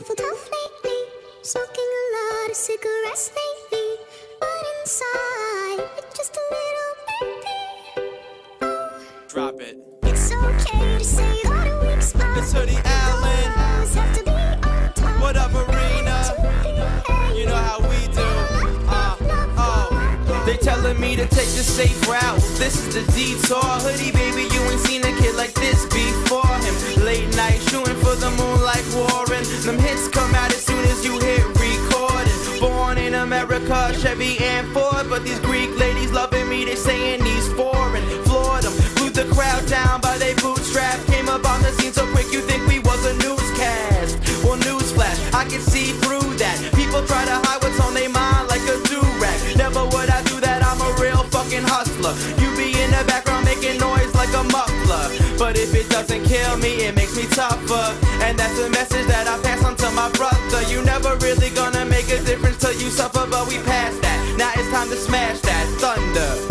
awful tough lately. Smoking a lot of cigarettes lately, but inside it's just a little empty. Oh, drop it. It's okay to say you got a weak spot. It's Hoodie Allen. Have to be on top. What up, Arena? You know how we do. They telling me to take the safe route. This is the detour. Hoodie, baby, you ain't seen a kid like this before him. Late night shooting for the moon like Warren. Them hits come out as soon as you hit recording. Born in America, Chevy and Ford, but these Greek ladies loving me, they saying he's foreign. Floored them, blew the crowd down by they bootstrap. Came up on the scene so quick you think we was a newscast. Well, newsflash, I can see through that. People try to hide what's on their mind like a do-rag. Never would I do that, I'm a real fucking hustler. You be in the background making noise like a muffler. But if it doesn't kill me, it makes me tougher. And that's a message that I pass on to my brother. You never really gonna make a difference till you suffer, but we passed that. Now it's time to smash that thunder.